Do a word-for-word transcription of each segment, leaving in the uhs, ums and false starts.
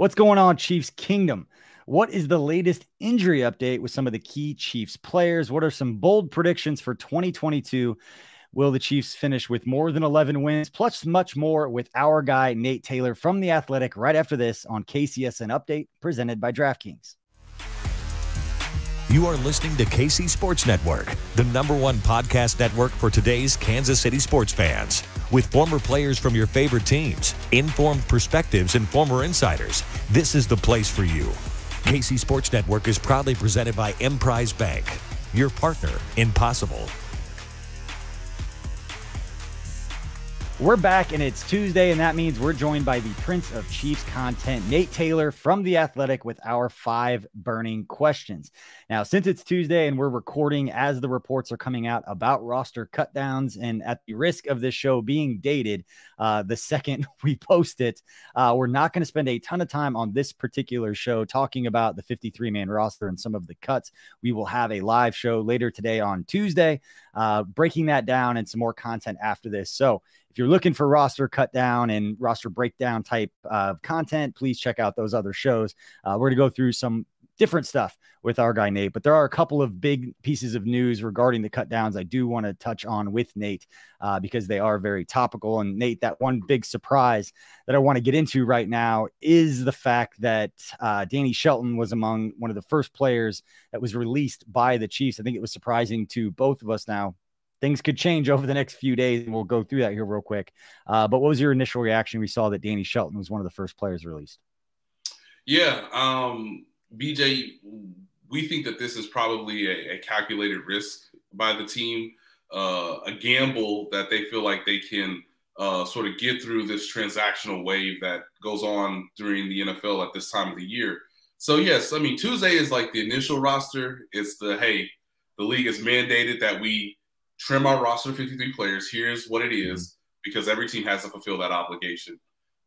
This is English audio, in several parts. What's going on, Chiefs Kingdom? What is the latest injury update with some of the key Chiefs players? What are some bold predictions for twenty twenty-two? Will the Chiefs finish with more than eleven wins? Plus much more with our guy, Nate Taylor from The Athletic, right after this on K C S N Update, presented by DraftKings. You are listening to K C Sports Network, the number one podcast network for today's Kansas City sports fans. With former players from your favorite teams, informed perspectives, and former insiders, this is the place for you. K C Sports Network is proudly presented by Emprise Bank, your partner in possible. We're back, and it's Tuesday, and that means we're joined by the Prince of Chiefs content, Nate Taylor from The Athletic, with our five burning questions. Now, since it's Tuesday and we're recording as the reports are coming out about roster cutdowns, and at the risk of this show being dated uh, the second we post it, uh, we're not going to spend a ton of time on this particular show talking about the fifty-three man roster and some of the cuts. We will have a live show later today on Tuesday, uh, breaking that down and some more content after this. So if you're looking for roster cut down and roster breakdown type of content, please check out those other shows. Uh, we're going to go through some different stuff with our guy, Nate, but there are a couple of big pieces of news regarding the cut downs I do want to touch on with Nate uh, because they are very topical. And Nate, that one big surprise that I want to get into right now is the fact that uh, Danny Shelton was among one of the first players that was released by the Chiefs. I think it was surprising to both of us. Now, things could change over the next few days, and we'll go through that here real quick. Uh, but what was your initial reaction when we saw that Danny Shelton was one of the first players released? Yeah, um, B J, we think that this is probably a, a calculated risk by the team, uh, a gamble that they feel like they can uh, sort of get through this transactional wave that goes on during the N F L at this time of the year. So, yes, I mean, Tuesday is like the initial roster. It's the, hey, the league is mandated that we – trim our roster to fifty-three players. Here's what it is, because every team has to fulfill that obligation.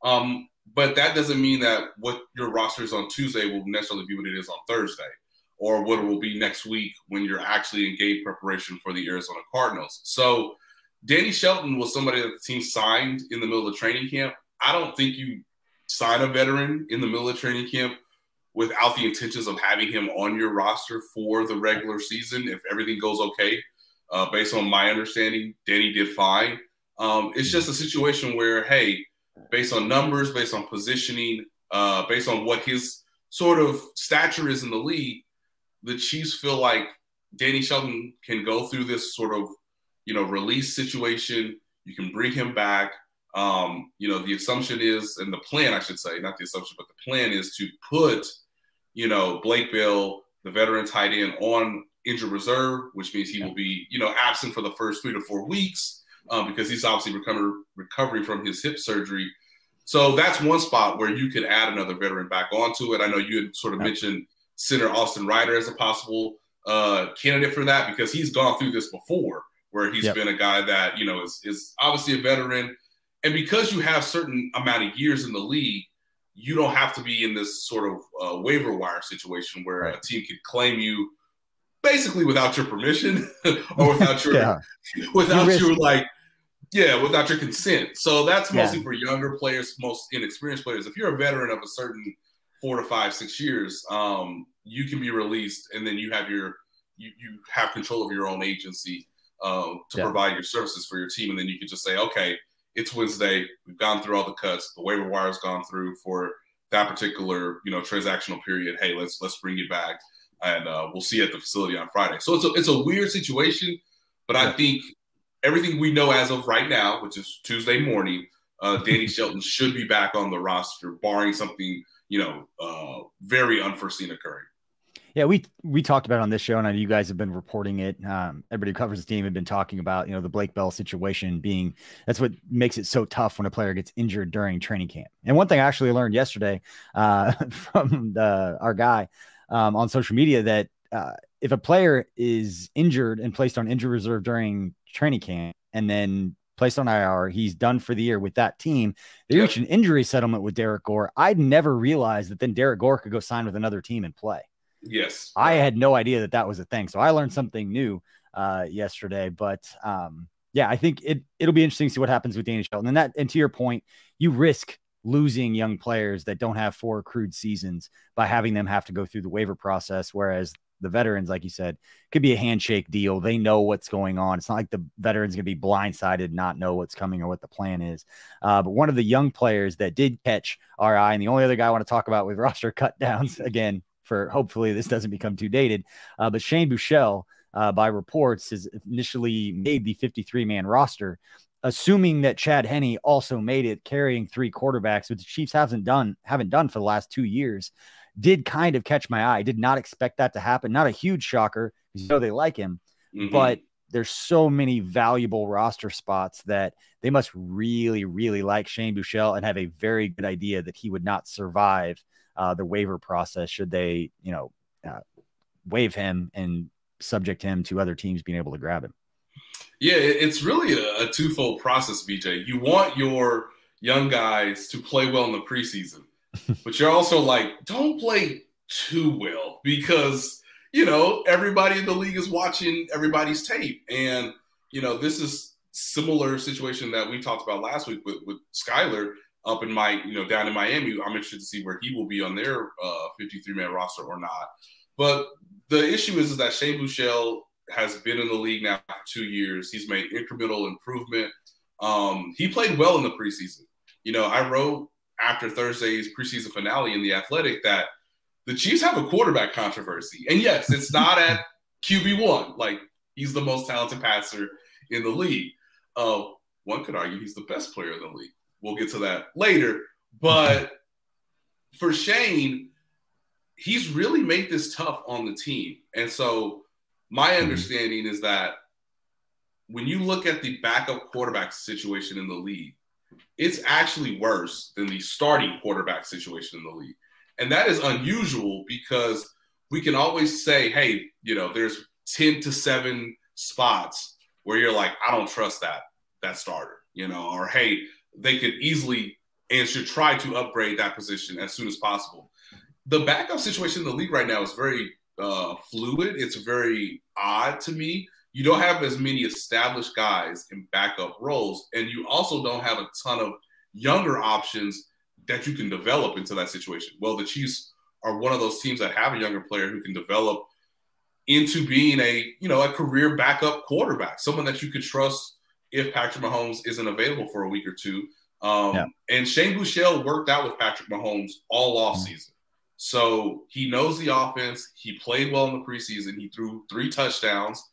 Um, but that doesn't mean that what your roster is on Tuesday will necessarily be what it is on Thursday, or what it will be next week when you're actually in game preparation for the Arizona Cardinals. So Danny Shelton was somebody that the team signed in the middle of training camp. I don't think you sign a veteran in the middle of training camp without the intentions of having him on your roster for the regular season if everything goes okay. Uh, based on my understanding, Danny did fine. Um, it's just a situation where, hey, based on numbers, based on positioning, uh, based on what his sort of stature is in the league, the Chiefs feel like Danny Shelton can go through this sort of, you know, release situation. You can bring him back. Um, you know, the assumption is, and the plan, I should say, not the assumption, but the plan is to put, you know, Blake Bell, the veteran tight end, on injured reserve, which means he will be, you know, absent for the first three to four weeks um, because he's obviously recover, recovery from his hip surgery. So that's one spot where you could add another veteran back onto it. I know you had sort of mentioned center Austin Ryder as a possible uh, candidate for that, because he's gone through this before, where he's yep. been a guy that, you know, is, is obviously a veteran. And because you have certain amount of years in the league, you don't have to be in this sort of uh, waiver wire situation where right. a team could claim you basically without your permission or without your, yeah. without you your like, yeah, without your consent. So that's mostly yeah. for younger players, most inexperienced players. If you're a veteran of a certain four to five, six years, um, you can be released, and then you have your, you, you have control of your own agency uh, to yeah. provide your services for your team. And then you can just say, okay, it's Wednesday. We've gone through all the cuts. The waiver wire has gone through for that particular, you know, transactional period. Hey, let's, let's bring you back. And uh, we'll see you at the facility on Friday. So it's a, it's a weird situation, but I think everything we know as of right now, which is Tuesday morning, uh, Danny Shelton should be back on the roster, barring something, you know, uh, very unforeseen occurring. Yeah, we we talked about it on this show, and I know you guys have been reporting it. Um, everybody who covers the team had been talking about, you know, the Blake Bell situation being, that's what makes it so tough when a player gets injured during training camp. And one thing I actually learned yesterday uh, from the, our guy, Um, on social media, that uh, if a player is injured and placed on injured reserve during training camp and then placed on I R, he's done for the year with that team. They reached an injury settlement with Derek Gore. I'd never realized that then Derek Gore could go sign with another team and play. Yes. I had no idea that that was a thing. So I learned something new uh, yesterday, but um, yeah, I think it, it'll be interesting to see what happens with Danny Shelton. And that, and to your point, you risk losing young players that don't have four accrued seasons by having them have to go through the waiver process. Whereas the veterans, like you said, could be a handshake deal. They know what's going on. It's not like the veterans going to be blindsided, not know what's coming or what the plan is. Uh, but one of the young players that did catch our eye, and the only other guy I want to talk about with roster cut downs again, for hopefully this doesn't become too dated, uh, but Shane Buechele, uh, by reports, has initially made the fifty-three man roster, assuming that Chad Henne also made it, carrying three quarterbacks, which the Chiefs haven't done, haven't done for the last two years. Did kind of catch my eye. I did not expect that to happen. Not a huge shocker, because you know they like him, mm-hmm. but there's so many valuable roster spots that they must really, really like Shane Buechele and have a very good idea that he would not survive uh, the waiver process should they, you know, uh, waive him and subject him to other teams being able to grab him. Yeah, it's really a, a twofold process, B J. You want your young guys to play well in the preseason. But you're also like, don't play too well because, you know, everybody in the league is watching everybody's tape. And, you know, this is similar situation that we talked about last week with, with Skyler up in my, you know, down in Miami. I'm interested to see where he will be on their uh, fifty-three man roster or not. But the issue is, is that Shane Buechele has been in the league now for two years. He's made incremental improvement. Um, he played well in the preseason. You know, I wrote, after Thursday's preseason finale in The Athletic, that the Chiefs have a quarterback controversy. And yes, it's not at Q B one. Like, he's the most talented passer in the league. Uh, one could argue he's the best player in the league. We'll get to that later. But for Shane, he's really made this tough on the team. And so my understanding is that when you look at the backup quarterback situation in the league, it's actually worse than the starting quarterback situation in the league. And that is unusual because we can always say, hey, you know, there's ten to seven spots where you're like, I don't trust that, that starter, you know, or hey, they could easily and should try to upgrade that position as soon as possible. The backup situation in the league right now is very uh, fluid. It's very odd to me. You don't have as many established guys in backup roles, and you also don't have a ton of younger options that you can develop into that situation. Well, the Chiefs are one of those teams that have a younger player who can develop into being a, you know, a career backup quarterback, someone that you could trust if Patrick Mahomes isn't available for a week or two. Um, yeah. And Shane Buechele worked out with Patrick Mahomes all offseason. So he knows the offense. He played well in the preseason. He threw three touchdowns.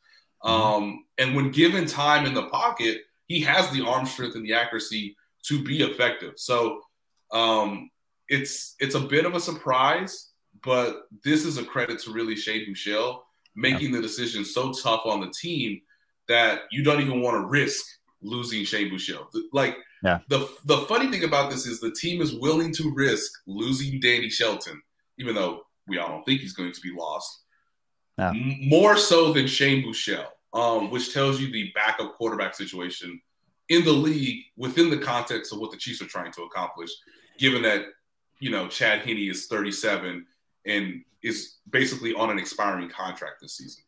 Um, and when given time in the pocket, he has the arm strength and the accuracy to be effective. So um, it's it's a bit of a surprise, but this is a credit to really Shane Buechele making yeah. the decision so tough on the team that you don't even want to risk losing Shane Buechele. Like yeah. the the funny thing about this is the team is willing to risk losing Danny Shelton, even though we all don't think he's going to be lost. Yeah. More so than Shane Buechele, um, which tells you the backup quarterback situation in the league within the context of what the Chiefs are trying to accomplish, given that, you know, Chad Henne is thirty-seven and is basically on an expiring contract this season.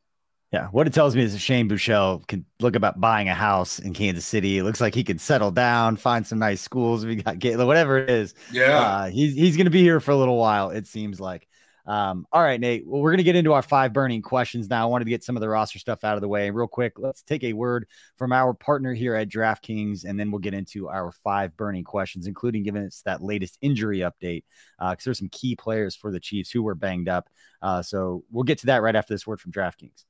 Yeah, what it tells me is that Shane Buechele could look about buying a house in Kansas City. It looks like he could settle down, find some nice schools, we got get, whatever it is. Yeah, uh, he's, he's going to be here for a little while, it seems like. Um, all right, Nate, well, we're going to get into our five burning questions now. I wanted to get some of the roster stuff out of the way real quick. Let's take a word from our partner here at DraftKings, and then we'll get into our five burning questions, including giving us that latest injury update. Uh, because there's some key players for the Chiefs who were banged up. Uh, so we'll get to that right after this word from DraftKings.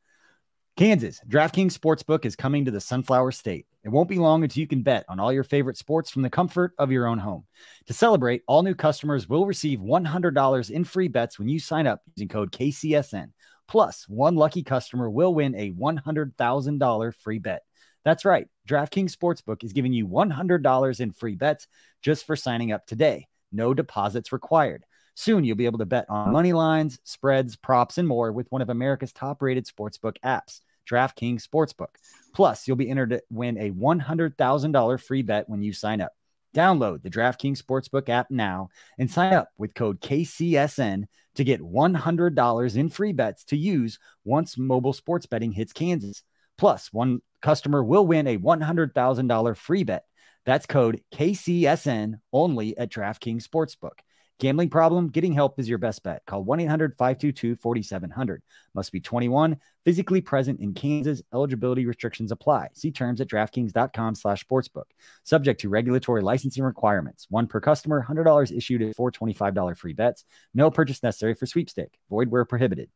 Kansas, DraftKings Sportsbook is coming to the Sunflower State. It won't be long until you can bet on all your favorite sports from the comfort of your own home. To celebrate, all new customers will receive one hundred dollars in free bets when you sign up using code K C S N. Plus, one lucky customer will win a one hundred thousand dollars free bet. That's right. DraftKings Sportsbook is giving you one hundred dollars in free bets just for signing up today. No deposits required. Soon, you'll be able to bet on money lines, spreads, props, and more with one of America's top-rated sportsbook apps, DraftKings Sportsbook. Plus, you'll be entered to win a one hundred thousand dollars free bet when you sign up. Download the DraftKings Sportsbook app now and sign up with code K C S N to get one hundred dollars in free bets to use once mobile sports betting hits Kansas. Plus, one customer will win a one hundred thousand dollars free bet. That's code K C S N only at DraftKings Sportsbook. Gambling problem? Getting help is your best bet. Call one eight hundred, five two two, four seven zero zero. Must be twenty-one, physically present in Kansas. Eligibility restrictions apply. See terms at DraftKings dot com slash sportsbook. Subject to regulatory licensing requirements. One per customer. one hundred dollars issued at four twenty-five dollars free bets. No purchase necessary for sweepstake. Void where prohibited.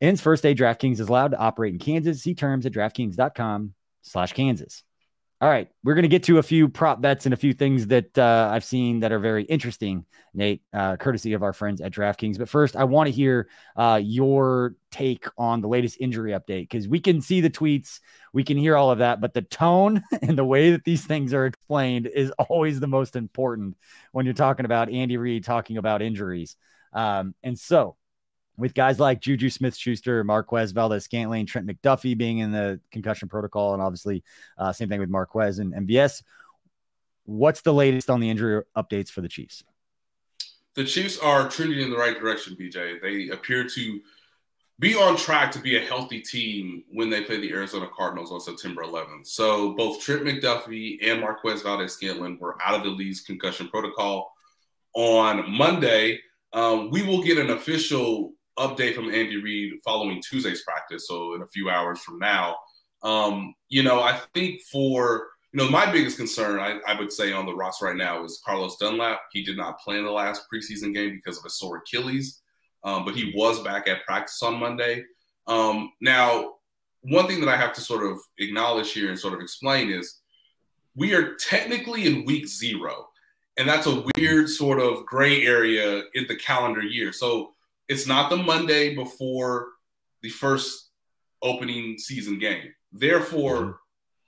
N S First Day DraftKings is allowed to operate in Kansas. See terms at DraftKings dot com slash Kansas. All right, we're going to get to a few prop bets and a few things that uh, I've seen that are very interesting, Nate, uh, courtesy of our friends at DraftKings. But first, I want to hear uh, your take on the latest injury update, because we can see the tweets, we can hear all of that, but the tone and the way that these things are explained is always the most important when you're talking about Andy Reid talking about injuries. Um, and so with guys like Juju Smith-Schuster, Marquez Valdez-Scantling, Trent McDuffie being in the concussion protocol, and obviously uh, same thing with Marquez and M V S. What's the latest on the injury updates for the Chiefs? The Chiefs are trending in the right direction, B J. They appear to be on track to be a healthy team when they play the Arizona Cardinals on September eleventh. So both Trent McDuffie and Marquez Valdez-Scantling were out of the league's concussion protocol on Monday. Um, we will get an official update from Andy Reid following Tuesday's practice, so in a few hours from now. Um, you know, I think for, you know, my biggest concern, I, I would say, on the roster right now is Carlos Dunlap. He did not play in the last preseason game because of a sore Achilles, um, but he was back at practice on Monday. Um, now, one thing that I have to sort of acknowledge here and sort of explain is we are technically in week zero, and that's a weird sort of gray area in the calendar year. So it's not the Monday before the first opening season game. Therefore,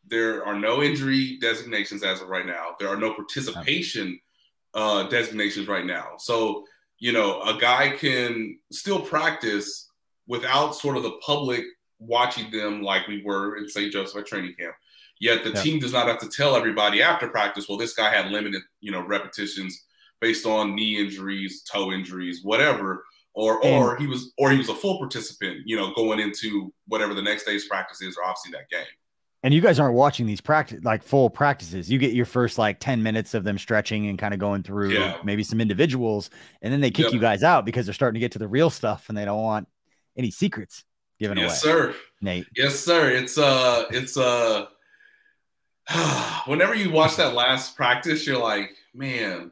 there are no injury designations as of right now. There are no participation uh, designations right now. So, you know, a guy can still practice without sort of the public watching them like we were in Saint Joseph at training camp. Yet the yeah. team does not have to tell everybody after practice, well, this guy had limited, you know, repetitions based on knee injuries, toe injuries, whatever. Or, or he was, or he was a full participant, you know, going into whatever the next day's practice is, or obviously that game. And you guys aren't watching these practice, like full practices. You get your first like ten minutes of them stretching and kind of going through yeah. maybe some individuals, and then they kick yep. you guys out because they're starting to get to the real stuff and they don't want any secrets given yes, away. Yes, sir. Nate. Yes, sir. It's uh, it's uh, whenever you watch that last practice, you're like, man,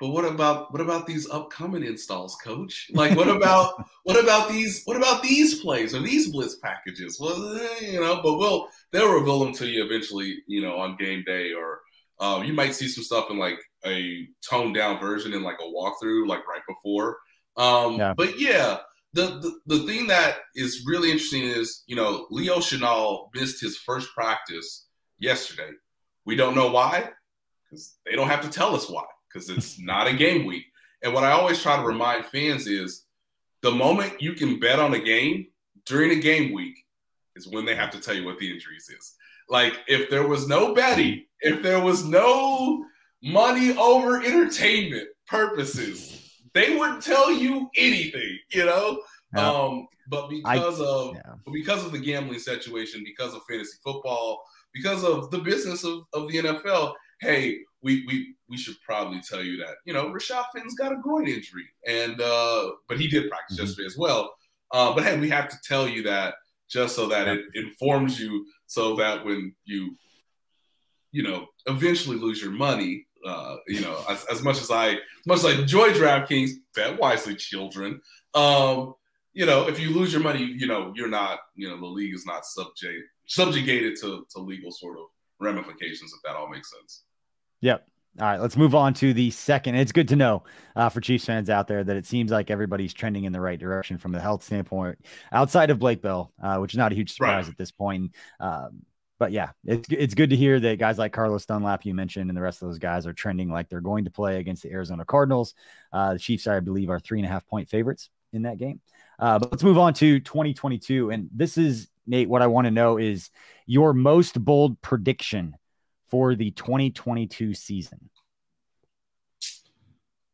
but what about what about these upcoming installs, coach? Like, what about what about these what about these plays or these blitz packages? Well, you know, but we'll they'll reveal them to you eventually, you know, on game day, or um, you might see some stuff in like a toned down version in like a walkthrough, like right before. Um, yeah. But yeah, the, the the thing that is really interesting is, you know, Leo Chenal missed his first practice yesterday. We don't know why, because they don't have to tell us why, because it's not a game week. And what I always try to remind fans is the moment you can bet on a game during a game week is when they have to tell you what the injuries is. Like, if there was no betting, if there was no money over entertainment purposes, they wouldn't tell you anything, you know? No. Um, but because I, of no. because of the gambling situation, because of fantasy football, because of the business of, of the N F L, hey, we we we should probably tell you that, you know, Rashad Finn's got a groin injury, and uh, but he did practice mm-hmm. yesterday as well. Uh, but hey, we have to tell you that just so that it informs you, so that when you, you know, eventually lose your money, uh, you know, as, as much as I, as much as I enjoy DraftKings, bet wisely, children. Um, you know, if you lose your money, you know, you're not, you know, the league is not subject subjugated to to legal sort of ramifications, if that all makes sense. Yep. All right, let's move on to the second. It's good to know uh, for Chiefs fans out there that it seems like everybody's trending in the right direction from the health standpoint, outside of Blake Bell, uh, which is not a huge surprise right. at this point. Um, but yeah, it's, it's good to hear that guys like Carlos Dunlap, you mentioned, and the rest of those guys are trending like they're going to play against the Arizona Cardinals. Uh, the Chiefs, I believe, are three and a half point favorites in that game. Uh, but let's move on to twenty twenty-two. And this is, Nate, what I want to know is your most bold prediction for the twenty twenty-two season.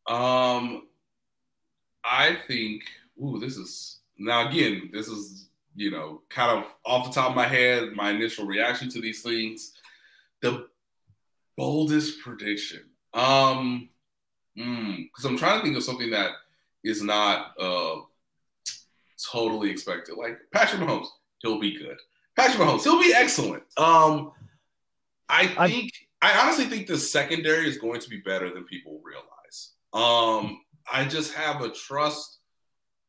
Um, I think, ooh, this is, now again, this is, you know, kind of off the top of my head, my initial reaction to these things. The Boldest prediction. Um, mm, 'cause I'm trying to think of something that is not uh, totally expected. Like Patrick Mahomes, he'll be good. Patrick Mahomes, he'll be excellent. Um, I think I, I honestly think the secondary is going to be better than people realize. Um, I just have a trust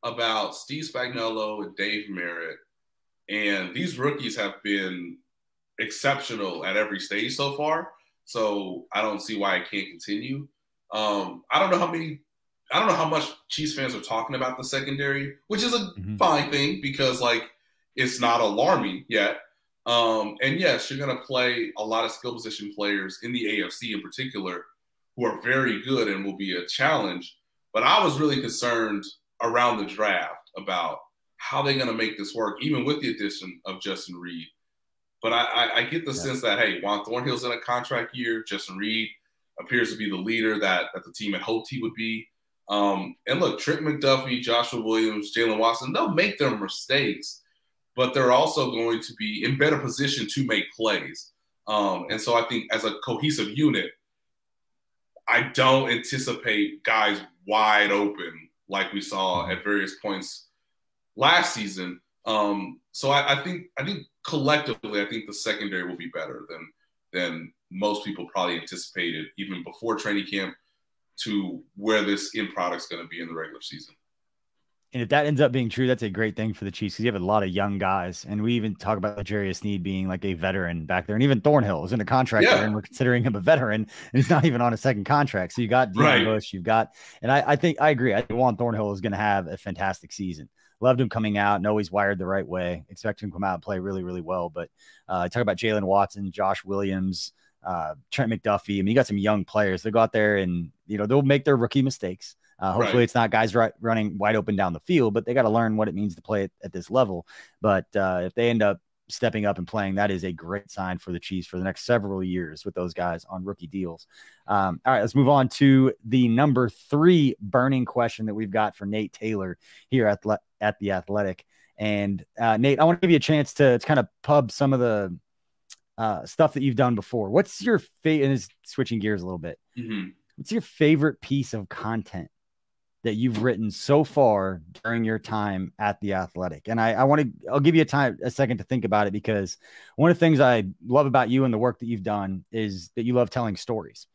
about Steve Spagnuolo and Dave Merritt, and these rookies have been exceptional at every stage so far. So I don't see why it can't continue. Um, I don't know how many, I don't know how much Chiefs fans are talking about the secondary, which is a mm-hmm. fine thing because like it's not alarming yet. Um, and yes, you're going to play a lot of skill position players in the A F C in particular who are very good and will be a challenge. But I was really concerned around the draft about how they're going to make this work, even with the addition of Justin Reid. But I, I, I get the yeah. sense that, hey, Juan Thornhill's in a contract year. Justin Reid appears to be the leader that, that the team had hoped he would be. Um, and look, Trent McDuffie, Joshua Williams, Jalen Watson, they'll make their mistakes, but they're also going to be in better position to make plays. Um, and so I think as a cohesive unit, I don't anticipate guys wide open like we saw at various points last season. Um, so I, I think I think collectively, I think the secondary will be better than than most people probably anticipated, even before training camp, to where this end product's going to be in the regular season. And if that ends up being true, that's a great thing for the Chiefs because you have a lot of young guys. And we even talk about Jarius Sneed being like a veteran back there. And even Thornhill is in a contract yeah. there, and we're considering him a veteran. And he's not even on a second contract. So you got Deion right. Bush, you've got – and I, I think – I agree. I think Juan Thornhill is going to have a fantastic season. Loved him coming out. Know he's wired the right way. Expect him to come out and play really, really well. But uh, talk about Jalen Watson, Josh Williams, uh, Trent McDuffie. I mean, you got some young players. They'll go out there and, you know, they'll make their rookie mistakes. Uh, hopefully right. it's not guys right, running wide open down the field, but they got to learn what it means to play at, at this level. But uh, if they end up stepping up and playing, that is a great sign for the Chiefs for the next several years with those guys on rookie deals. Um, all right, let's move on to the number three burning question that we've got for Nate Taylor here at, at The Athletic. And uh, Nate, I want to give you a chance to, to kind of pub some of the uh, stuff that you've done before. What's your favorite, and it's switching gears a little bit. Mm-hmm. What's your favorite piece of content that you've written so far during your time at The Athletic? And I, I want to, I'll give you a time, a second to think about it, because one of the things I love about you and the work that you've done is that you love telling stories.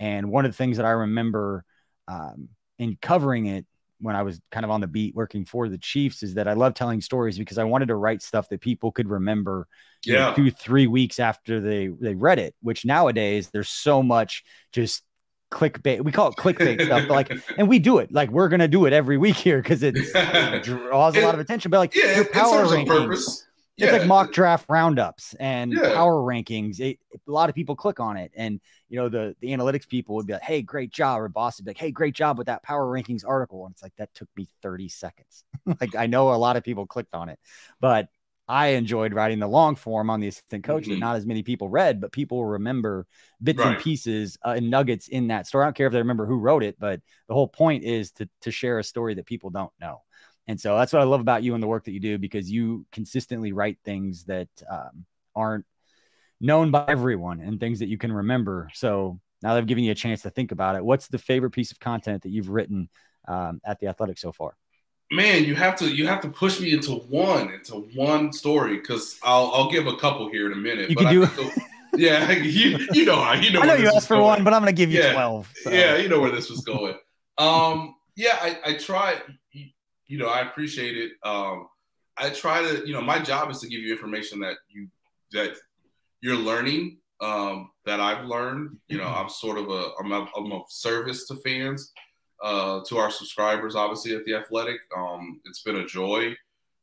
And one of the things that I remember um, in covering it when I was kind of on the beat working for the Chiefs is that I love telling stories because I wanted to write stuff that people could remember yeah. you know, two, three weeks after they, they read it, which nowadays there's so much just clickbait. We call it clickbait stuff, but like, and we do it. Like, we're gonna do it every week here because it yeah. draws a it, lot of attention. But like, yeah, your power rankings, yeah. it's like mock draft roundups and yeah. power rankings. It, a lot of people click on it, and you know the the analytics people would be like, "Hey, great job," or boss would be like, "Hey, great job with that power rankings article." And it's like, that took me thirty seconds. Like, I know a lot of people clicked on it, but I enjoyed writing the long form on the assistant coach mm-hmm. that not as many people read, but people remember bits right. and pieces uh, and nuggets in that story. I don't care if they remember who wrote it, but the whole point is to, to share a story that people don't know. And so that's what I love about you and the work that you do, because you consistently write things that um, aren't known by everyone and things that you can remember. So now that I've given you a chance to think about it, what's the favorite piece of content that you've written um, at The Athletic so far? Man, you have to you have to push me into one into one story, because I'll I'll give a couple here in a minute. You but can I do think the, yeah, you you know how you know. I know you asked for going. one, but I'm gonna give you yeah. twelve. So. Yeah, you know where this was going. um, yeah, I I try. You know, I appreciate it. Um, I try to. You know, my job is to give you information that you that you're learning. Um, that I've learned. You know, I'm sort of a I'm a, I'm of service to fans. Uh, to our subscribers, obviously, at The Athletic. Um, it's been a joy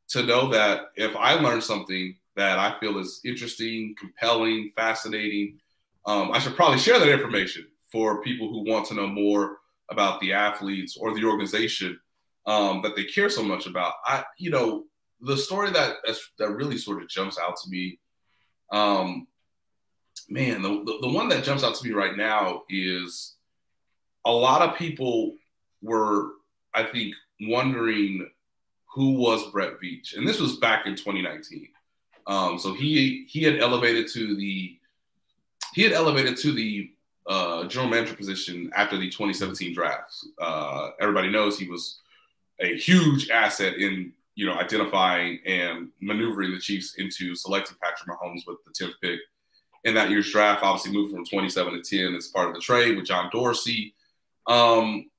to know that if I learn something that I feel is interesting, compelling, fascinating, um, I should probably share that information for people who want to know more about the athletes or the organization um, that they care so much about. I, you know, the story that that really sort of jumps out to me, um, man, the, the, the one that jumps out to me right now is a lot of people were, I think, wondering who was Brett Veach. And this was back in twenty nineteen. Um, so he he had elevated to the he had elevated to the uh, general manager position after the twenty seventeen draft. Uh, everybody knows he was a huge asset in, you know, identifying and maneuvering the Chiefs into selecting Patrick Mahomes with the tenth pick in that year's draft. Obviously moved from twenty-seven to ten as part of the trade with John Dorsey. Um,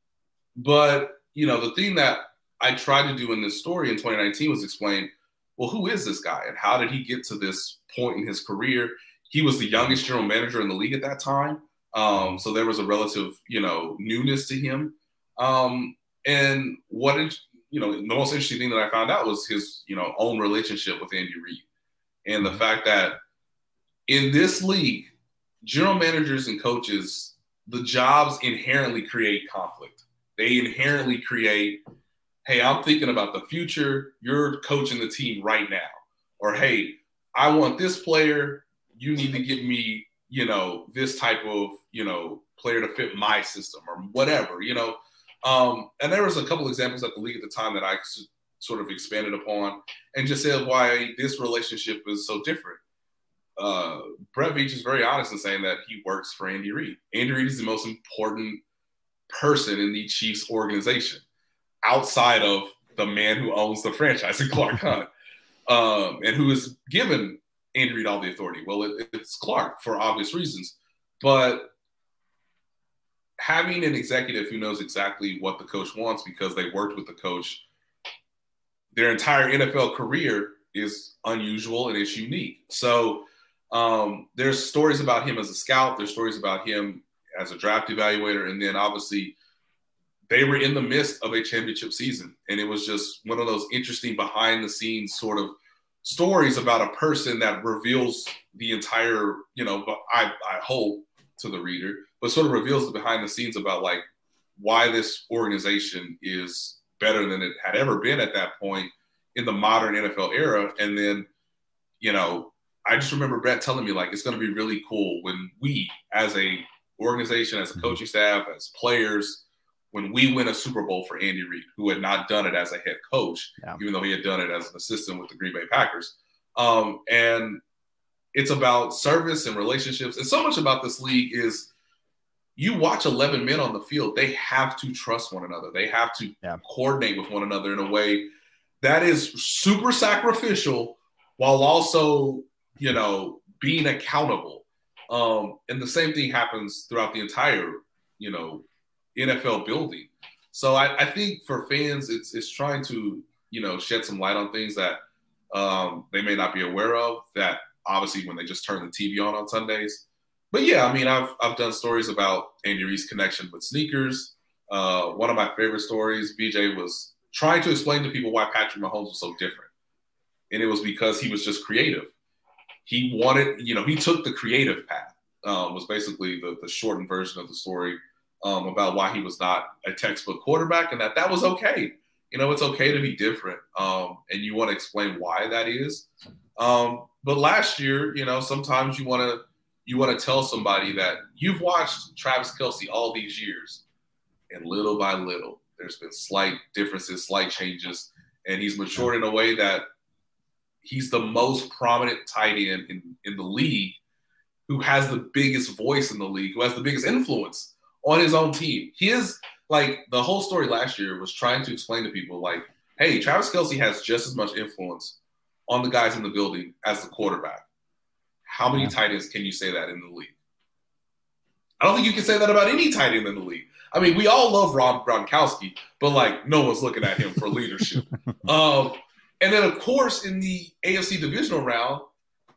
but, you know, the thing that I tried to do in this story in twenty nineteen was explain, well, who is this guy and how did he get to this point in his career? He was the youngest general manager in the league at that time. Um, so there was a relative, you know, newness to him. Um, and what, in, you know, the most interesting thing that I found out was his, you know, own relationship with Andy Reid and the fact that in this league, general managers and coaches, the jobs inherently create conflict. They inherently create, hey, I'm thinking about the future. You're coaching the team right now. Or, hey, I want this player. You need to give me, you know, this type of, you know, player to fit my system or whatever, you know. Um, and there was a couple examples at the league at the time that I sort of expanded upon and just said why this relationship is so different. Uh, Brett Veach is very honest in saying that he works for Andy Reid. Andy Reid is the most important person in the Chiefs organization outside of the man who owns the franchise in Clark Hunt, um, and who has given Andy Reid all the authority. Well, it, it's Clark for obvious reasons, but having an executive who knows exactly what the coach wants because they worked with the coach their entire N F L career is unusual and it's unique. So Um, there's stories about him as a scout. There's stories about him as a draft evaluator. And then obviously they were in the midst of a championship season. And it was just one of those interesting behind the scenes sort of stories about a person that reveals the entire, you know, I, I hope to the reader, but sort of reveals the behind the scenes about like why this organization is better than it had ever been at that point in the modern N F L era. And then, you know, I just remember Brett telling me, like, it's going to be really cool when we, as a organization, as a coaching staff, as players, when we win a Super Bowl for Andy Reid, who had not done it as a head coach, yeah. even though he had done it as an assistant with the Green Bay Packers. Um, and it's about service and relationships. And so much about this league is you watch eleven men on the field. They have to trust one another. They have to yeah. coordinate with one another in a way that is super sacrificial while also – you know, being accountable. Um, and the same thing happens throughout the entire, you know, N F L building. So I, I think for fans, it's, it's trying to, you know, shed some light on things that um, they may not be aware of, that obviously when they just turn the T V on on Sundays. But yeah, I mean, I've, I've done stories about Andy Reid's connection with sneakers. Uh, one of my favorite stories, B J was trying to explain to people why Patrick Mahomes was so different. And it was because he was just creative. He wanted, you know, he took the creative path, um, was basically the, the shortened version of the story um, about why he was not a textbook quarterback and that that was okay. You know, it's okay to be different. Um, and you want to explain why that is. Um, but last year, you know, sometimes you want to you want to tell somebody that you've watched Travis Kelce all these years and little by little, there's been slight differences, slight changes, and he's matured in a way that he's the most prominent tight end in, in the league, who has the biggest voice in the league, who has the biggest influence on his own team. He is, like, the whole story last year was trying to explain to people, like, hey, Travis Kelce has just as much influence on the guys in the building as the quarterback. How many tight ends can you say that in the league? I don't think you can say that about any tight end in the league. I mean, we all love Rob Gronkowski, but, like, no one's looking at him for leadership. Um And then, of course, in the A F C divisional round,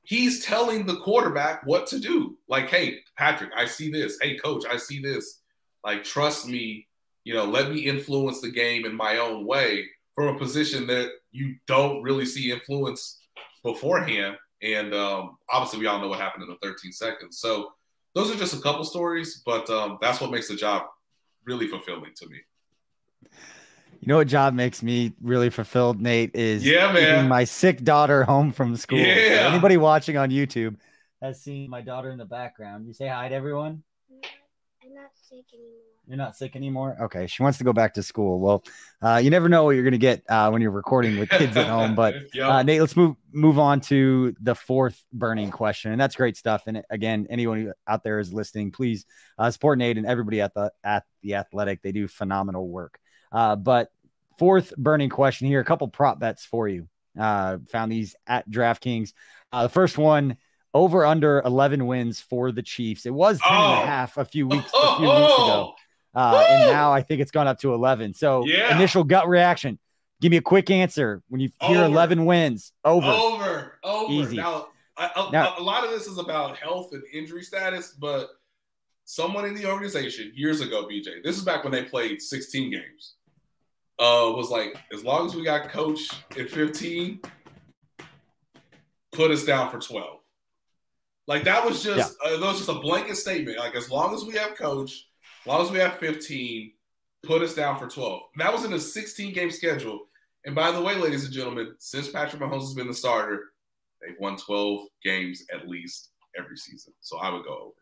he's telling the quarterback what to do. Like, hey, Patrick, I see this. Hey, coach, I see this. Like, trust me, you know, let me influence the game in my own way from a position that you don't really see influence beforehand. And um, obviously we all know what happened in the thirteen seconds. So those are just a couple stories, but um, that's what makes the job really fulfilling to me. You know what job makes me really fulfilled, Nate, is yeah, man. my sick daughter home from school. Yeah. So anybody watching on YouTube has seen my daughter in the background. You say hi to everyone. I'm not sick anymore. You're not sick anymore? Okay. She wants to go back to school. Well, uh, you never know what you're going to get uh, when you're recording with kids at home. But, uh, Nate, let's move move on to the fourth burning question. And that's great stuff. And, again, anyone out there is listening, please uh, support Nate and everybody at the, at the Athletic. They do phenomenal work. Uh, but fourth burning question here, a couple prop bets for you. Uh, found these at DraftKings. Uh, the first one, over under eleven wins for the Chiefs. It was ten oh. and a half a few weeks, a few oh. weeks ago. Uh, and now I think it's gone up to eleven. So yeah. Initial gut reaction. Give me a quick answer. When you hear over. eleven wins, over. Over. Over. Easy. Now, I, a, now, a lot of this is about health and injury status, but someone in the organization years ago, B J, this is back when they played sixteen games, uh, was like, as long as we got coach at fifteen, put us down for twelve. Like, that was just yeah. uh, that was just a blanket statement. Like, as long as we have coach, as long as we have fifteen, put us down for twelve. That was in a sixteen-game schedule. And by the way, ladies and gentlemen, since Patrick Mahomes has been the starter, they've won twelve games at least every season. So I would go over.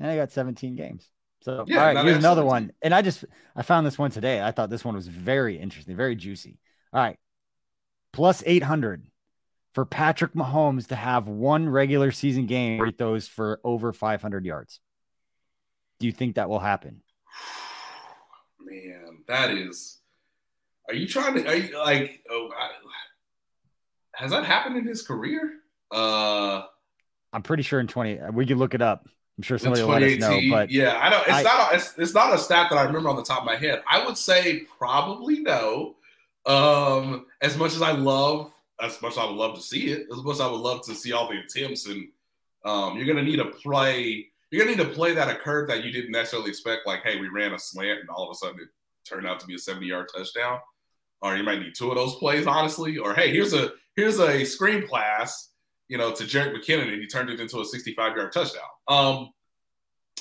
And I got seventeen games. So yeah, all right, here's another one. And I just I found this one today. I thought this one was very interesting, very juicy. All right, plus eight hundred. For Patrick Mahomes to have one regular season game with those for over five hundred yards. Do you think that will happen? Man, that is, are you trying to, are you like, oh, I, has that happened in his career? Uh, I'm pretty sure in twenty, we can look it up. I'm sure somebody will let us know, but yeah, I don't, it's I, not, a, it's, it's not a stat that I remember on the top of my head. I would say probably no. Um, as much as I love, As much as I would love to see it, as much as I would love to see all the attempts, and um, you're gonna need a play. You're gonna need a play that occurred that you didn't necessarily expect. Like, hey, we ran a slant, and all of a sudden it turned out to be a seventy-yard touchdown. Or you might need two of those plays, honestly. Or hey, here's a here's a screen pass, you know, to Jerick McKinnon, and he turned it into a sixty-five-yard touchdown. Um,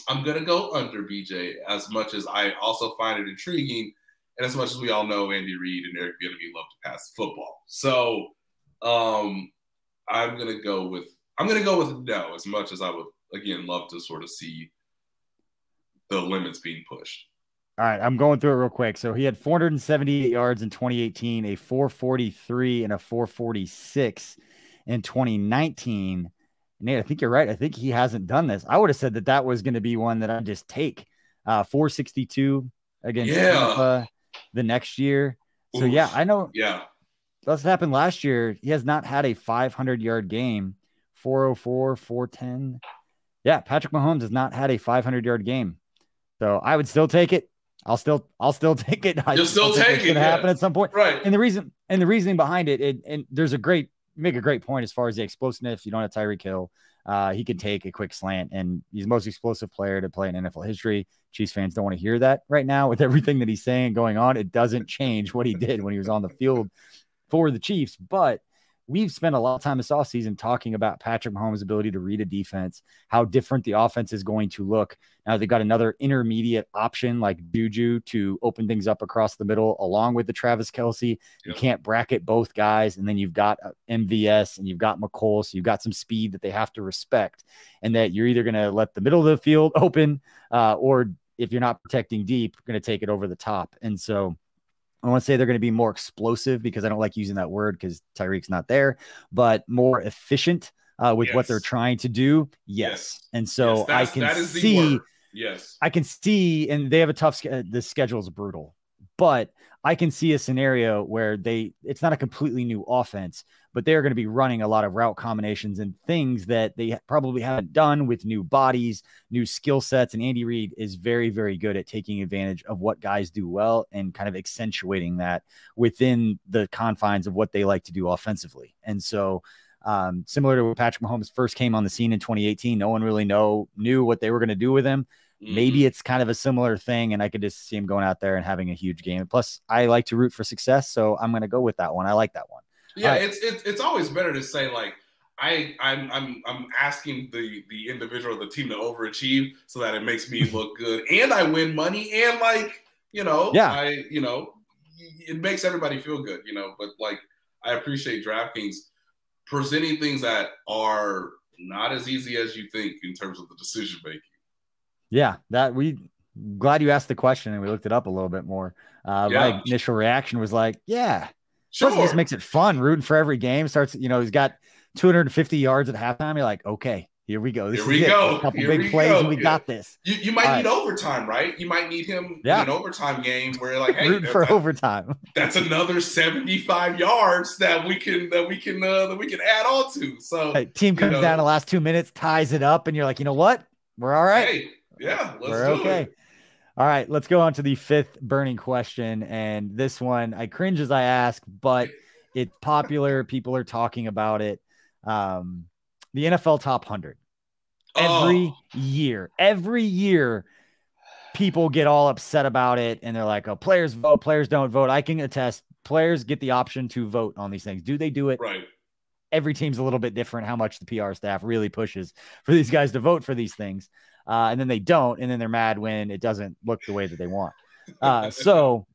I'm gonna go under, B J, as much as I also find it intriguing, and as much as we all know, Andy Reid and Eric Bieniemy love to pass the football, so. Um, I'm gonna go with I'm gonna go with no, as much as I would again love to sort of see the limits being pushed. All right, I'm going through it real quick. So he had four hundred seventy-eight yards in twenty eighteen, a four forty-three and a four forty-six in twenty nineteen. Nate, I think you're right. I think he hasn't done this. I would have said that that was going to be one that I just take. Uh, four sixty-two against yeah. Tampa the next year. So Oof. yeah, I know. Yeah. That's what happened last year. He has not had a five hundred-yard game, four oh four, four ten. Yeah, Patrick Mahomes has not had a five hundred-yard game. So I would still take it. I'll still, I'll still take it. You'll still take it. It's going to happen at some point, right? And the reason, and the reasoning behind it, it, and there's a great, you make a great point as far as the explosiveness. You don't have Tyreek Hill. Uh, he can take a quick slant, and he's the most explosive player to play in N F L history. Chiefs fans don't want to hear that right now with everything that he's saying going on. It doesn't change what he did when he was on the field for the Chiefs, but we've spent a lot of time this offseason talking about Patrick Mahomes' ability to read a defense, how different the offense is going to look. Now they've got another intermediate option like Juju to open things up across the middle along with the Travis Kelce. Yeah. You can't bracket both guys, and then you've got M V S and you've got McColl, so you've got some speed that they have to respect, and that you're either going to let the middle of the field open uh, or if you're not protecting deep, you're going to take it over the top. And so I want to say they're going to be more explosive because I don't like using that word because Tyreek's not there, but more efficient uh, with yes. what they're trying to do. Yes. yes. And so yes, I can see, yes, I can see, and they have a tough, uh, the schedule is brutal, but I can see a scenario where they, it's not a completely new offense, but they're going to be running a lot of route combinations and things that they probably haven't done with new bodies, new skill sets. And Andy Reid is very, very good at taking advantage of what guys do well and kind of accentuating that within the confines of what they like to do offensively. And so um, similar to when Patrick Mahomes first came on the scene in twenty eighteen, no one really know, knew what they were going to do with him. Maybe it's kind of a similar thing, and I could just see him going out there and having a huge game. Plus, I like to root for success, so I'm going to go with that one. I like that one. Yeah, right. it's, it's it's always better to say like I I'm I'm I'm asking the the individual or the team to overachieve so that it makes me look good and I win money and like you know yeah I you know it makes everybody feel good you know but like I appreciate DraftKings presenting things that are not as easy as you think in terms of the decision making. Yeah, that we glad you asked the question and we looked it up a little bit more. Uh, yeah. My initial reaction was like, yeah, sure. Plus it just makes it fun. Rooting for every game starts, you know, he's got two hundred fifty yards at halftime. You're like, okay, here we go. This here is we it. go. A couple here big we plays go. and we yeah. got this. You, you might All need right. overtime, right? You might need him yeah. in an overtime game where you're like, hey, rooting for that, overtime. That's another seventy-five yards that we can that we can uh, that we can add on to. So hey, team comes know. down the last two minutes, ties it up, and you're like, you know what? We're all right. Hey, yeah, let's We're do okay. it. All right, let's go on to the fifth burning question. And this one, I cringe as I ask, but it's popular. People are talking about it. Um, the N F L top one hundred. Oh. Every year, every year, people get all upset about it. And they're like, oh, players vote, players don't vote. I can attest, players get the option to vote on these things. Do they do it? Right. Every team's a little bit different, how much the P R staff really pushes for these guys to vote for these things. Uh, and then they don't, and then they're mad when it doesn't look the way that they want. Uh, so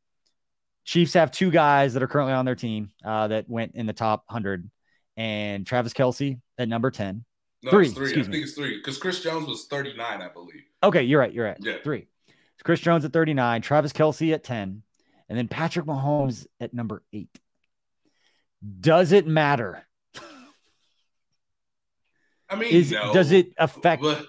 Chiefs have two guys that are currently on their team uh, that went in the top one hundred, and Travis Kelce at number ten. No, three, it's three. Excuse I me. think it's three, because Chris Jones was thirty-nine, I believe. Okay, you're right, you're right. Yeah. Three. It's Chris Jones at thirty-nine, Travis Kelce at ten, and then Patrick Mahomes at number eight. Does it matter? I mean, Is, no. does it affect... But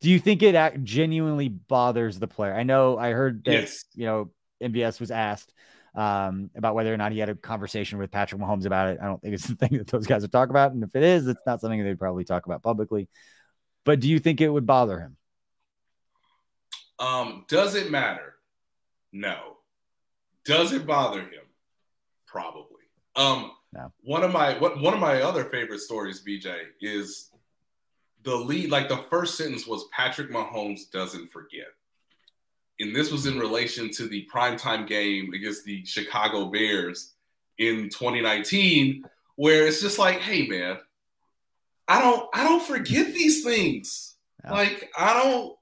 do you think it genuinely bothers the player? I know I heard that, yes. you know, M V S was asked um, about whether or not he had a conversation with Patrick Mahomes about it. I don't think it's the thing that those guys are talking about. And if it is, it's not something they'd probably talk about publicly. But do you think it would bother him? Um, does it matter? No. Does it bother him? Probably. Um, no. One of my what, one of my other favorite stories, B J, is – the lead, like the first sentence was Patrick Mahomes doesn't forget. And this was in relation to the primetime game against the Chicago Bears in twenty nineteen, where it's just like, hey man, I don't, I don't forget these things. Yeah. Like, I don't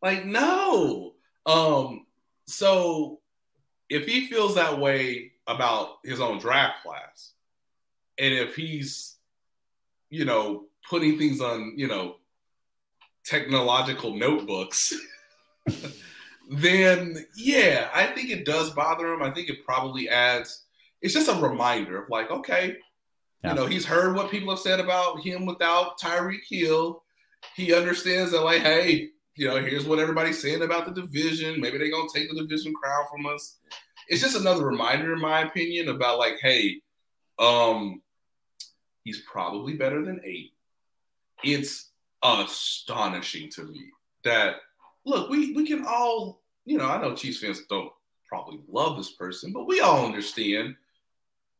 like, no. Um, so if he feels that way about his own draft class, and if he's, you know, putting things on, you know, technological notebooks, then yeah, I think it does bother him. I think it probably adds, it's just a reminder of like, okay, yeah. you know, he's heard what people have said about him without Tyreek Hill. He understands that like, hey, you know, here's what everybody's saying about the division. Maybe they're going to take the division crown from us. It's just another reminder, in my opinion, about like, hey, um, he's probably better than eight. It's astonishing to me that, look, we, we can all, you know, I know Chiefs fans don't probably love this person, but we all understand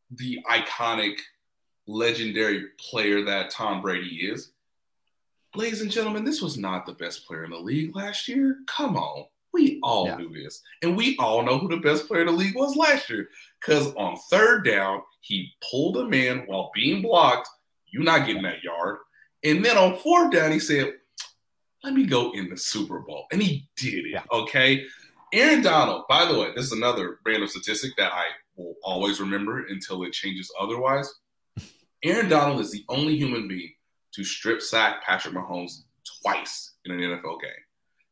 the iconic, legendary player that Tom Brady is. Ladies and gentlemen, this was not the best player in the league last year. Come on. We all yeah. knew this. And we all know who the best player in the league was last year, because on third down, he pulled him in while being blocked. You're not getting that yard. And then on fourth down, he said, let me go in the Super Bowl. And he did it, yeah. okay? Aaron Donald, by the way, this is another random statistic that I will always remember until it changes otherwise. Aaron Donald is the only human being to strip sack Patrick Mahomes twice in an N F L game.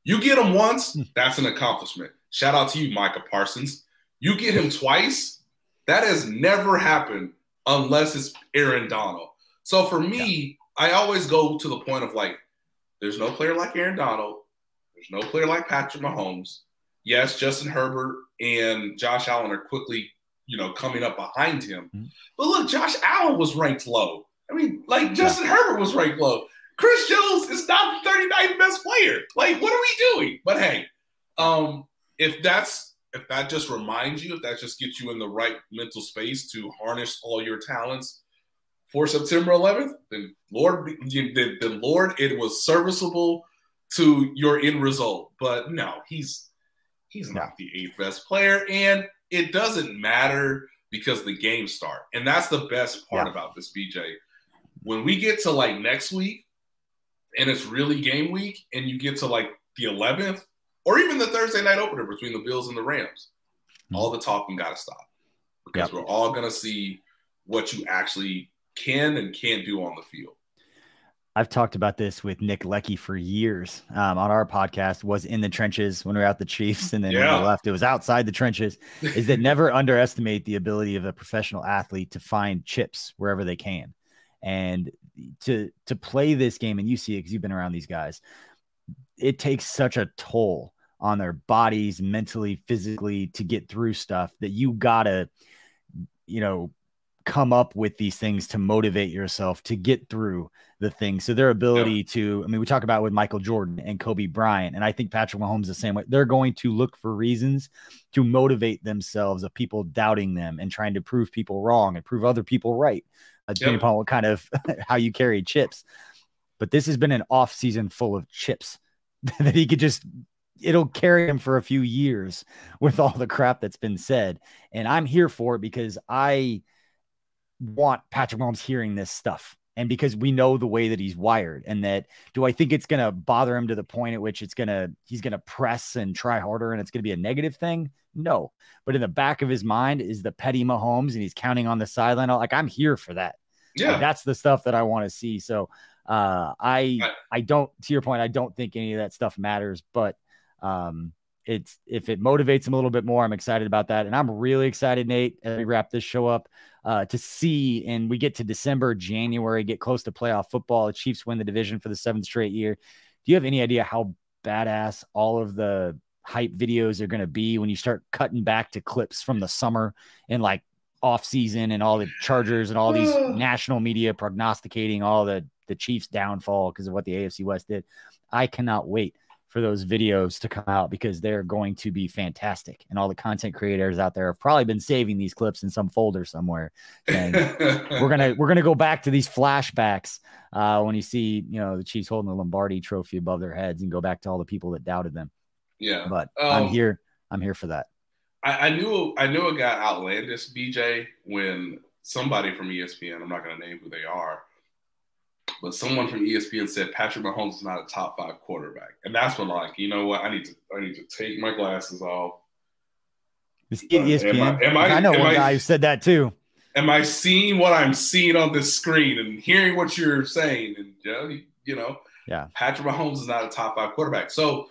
You get him once, that's an accomplishment. Shout out to you, Micah Parsons. You get him twice, that has never happened unless it's Aaron Donald. So for me, yeah. I always go to the point of like, there's no player like Aaron Donald. There's no player like Patrick Mahomes. Yes, Justin Herbert and Josh Allen are quickly, you know, coming up behind him. Mm-hmm. But look, Josh Allen was ranked low. I mean, like Justin yeah. Herbert was ranked low. Chris Jones is not the thirty-ninth best player. Like, what are we doing? But hey, um, if that's if that just reminds you, if that just gets you in the right mental space to harness all your talents for September eleventh, then Lord, then Lord, it was serviceable to your end result. But no, he's he's not the eighth best player, and it doesn't matter because the games start, and that's the best part yeah. about this, B J. When we get to like next week, and it's really game week, and you get to like the eleventh, or even the Thursday night opener between the Bills and the Rams, mm-hmm. all the talking got to stop, because yeah. we're all gonna see what you actually can and can't do on the field. I've talked about this with Nick Leckie for years um, on our podcast, was in the trenches when we were out the Chiefs, and then yeah. when we left, it was outside the trenches, is that never underestimate the ability of a professional athlete to find chips wherever they can. And to to play this game, and you see it because you've been around these guys, it takes such a toll on their bodies, mentally, physically, to get through stuff that you got to, you know, come up with these things to motivate yourself to get through the thing. So their ability yeah. to, I mean, we talk about with Michael Jordan and Kobe Bryant, and I think Patrick Mahomes the same way. They're going to look for reasons to motivate themselves of people doubting them and trying to prove people wrong and prove other people right. Uh, depending yeah. upon what kind of, how you carry chips. But this has been an off season full of chips that he could just, it'll carry him for a few years with all the crap that's been said. And I'm here for it because I want Patrick Mahomes hearing this stuff. And because we know the way that he's wired, and that, do I think it's going to bother him to the point at which it's going to, he's going to press and try harder and it's going to be a negative thing? No, but in the back of his mind is the petty Mahomes, and he's counting on the sideline. Like, I'm here for that. Yeah. Like, that's the stuff that I want to see. So uh, I, I don't, to your point, I don't think any of that stuff matters, but um, it's, if it motivates him a little bit more, I'm excited about that. And I'm really excited, Nate, as we wrap this show up, uh, to see, and we get to December, January, get close to playoff football. The Chiefs win the division for the seventh straight year. Do you have any idea how badass all of the hype videos are going to be when you start cutting back to clips from the summer and like off season and all the Chargers and all these national media prognosticating all the, the Chiefs downfall because of what the A F C West did? I cannot wait for those videos to come out because they're going to be fantastic. And all the content creators out there have probably been saving these clips in some folder somewhere. And we're going to, we're going to go back to these flashbacks uh, when you see, you know, the Chiefs holding the Lombardi trophy above their heads, and go back to all the people that doubted them. Yeah. But um, I'm here. I'm here for that. I, I knew, I knew a guy outlandish, B J, when somebody from E S P N, I'm not going to name who they are, but someone from E S P N said Patrick Mahomes is not a top five quarterback, and that's when, like, you know what, I need to I need to take my glasses off. This uh, E S P N. Am I, am I, I know one I, guy who said that too. Am I seeing what I'm seeing on this screen and hearing what you're saying? And you know, you know, yeah, Patrick Mahomes is not a top five quarterback. So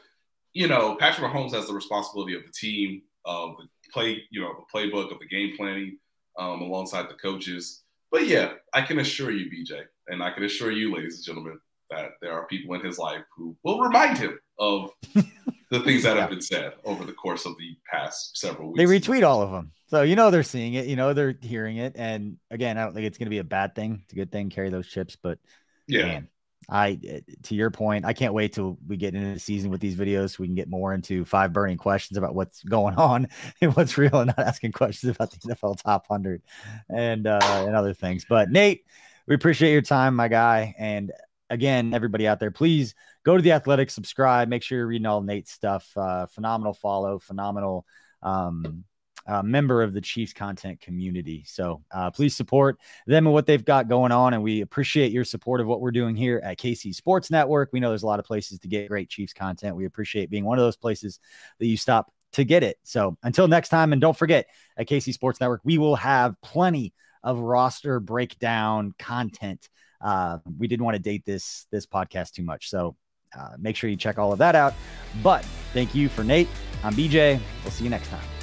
you know, Patrick Mahomes has the responsibility of the team, of the play, you know, the playbook, of the game planning, um, alongside the coaches. But yeah, I can assure you, B J, and I can assure you, ladies and gentlemen, that there are people in his life who will remind him of the things that yeah. have been said over the course of the past several weeks. They retweet all of them. So, you know, they're seeing it, you know, they're hearing it. And again, I don't think it's going to be a bad thing. It's a good thing. Carry those chips. But yeah, man, I, to your point, I can't wait till we get into the season with these videos so we can get more into five burning questions about what's going on and what's real, and not asking questions about the N F L top one hundred and, uh, and other things. But Nate, we appreciate your time, my guy. And again, everybody out there, please go to The Athletic, subscribe, make sure you're reading all Nate's stuff. Uh, phenomenal follow, phenomenal um, uh, member of the Chiefs content community. So uh, please support them and what they've got going on. And we appreciate your support of what we're doing here at K C Sports Network. We know there's a lot of places to get great Chiefs content. We appreciate being one of those places that you stop to get it. So until next time, and don't forget, at K C Sports Network, we will have plenty of roster breakdown content. Uh, we didn't want to date this, this podcast too much. So uh, make sure you check all of that out. But thank you for Nate. I'm B J. We'll see you next time.